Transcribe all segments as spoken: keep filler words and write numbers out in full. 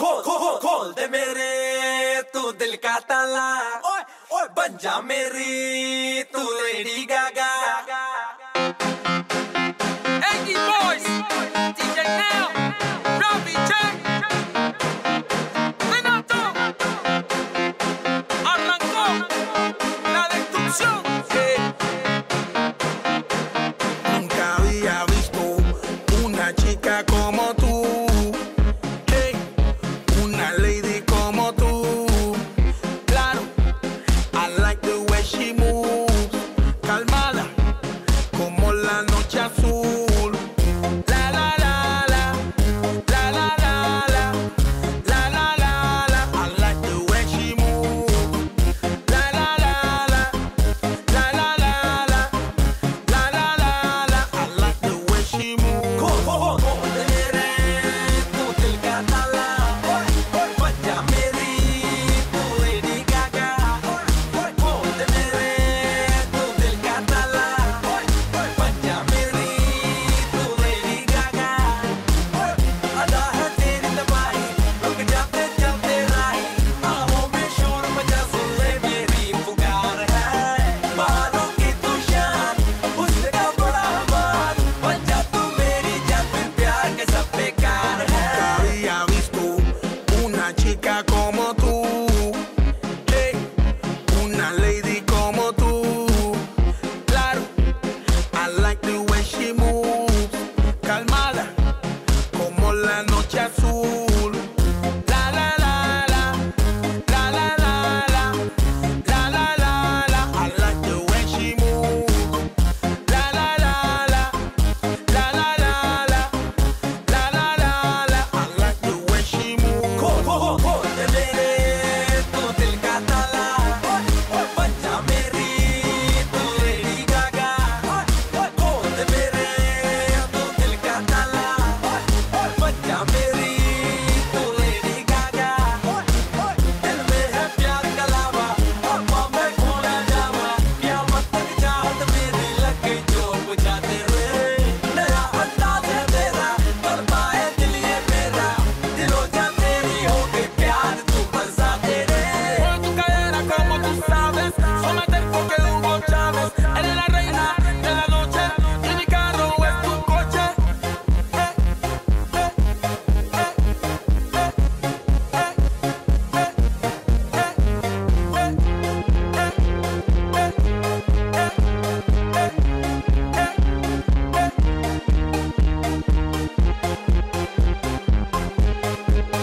खोल खोल खोल दे मेरे तू दिल का ताला, ओए ओए बन जा मेरी तू Lady Gaga.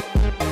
We'll be right back.